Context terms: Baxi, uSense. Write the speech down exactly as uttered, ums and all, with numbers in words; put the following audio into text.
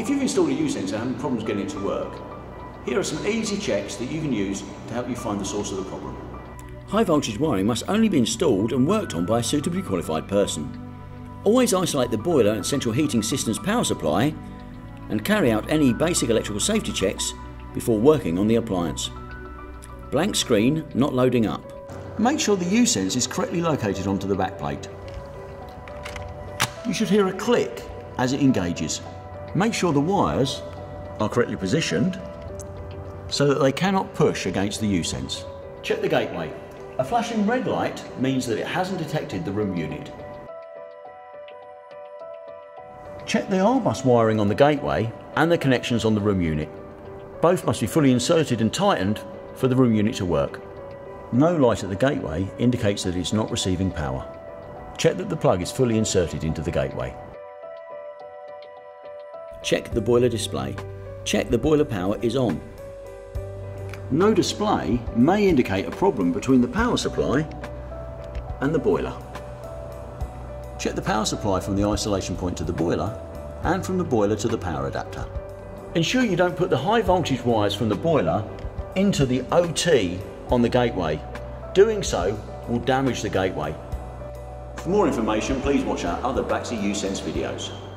If you've installed a uSense and having problems getting it to work, here are some easy checks that you can use to help you find the source of the problem. High voltage wiring must only be installed and worked on by a suitably qualified person. Always isolate the boiler and central heating system's power supply, and carry out any basic electrical safety checks before working on the appliance. Blank screen, not loading up. Make sure the uSense is correctly located onto the backplate. You should hear a click as it engages. Make sure the wires are correctly positioned so that they cannot push against the uSense. Check the gateway. A flashing red light means that it hasn't detected the room unit. Check the R bus wiring on the gateway and the connections on the room unit. Both must be fully inserted and tightened for the room unit to work. No light at the gateway indicates that it's not receiving power. Check that the plug is fully inserted into the gateway. Check the boiler display. Check the boiler power is on. No display may indicate a problem between the power supply and the boiler. Check the power supply from the isolation point to the boiler and from the boiler to the power adapter. Ensure you don't put the high voltage wires from the boiler into the O T on the gateway. Doing so will damage the gateway. For more information, please watch our other Baxi uSense videos.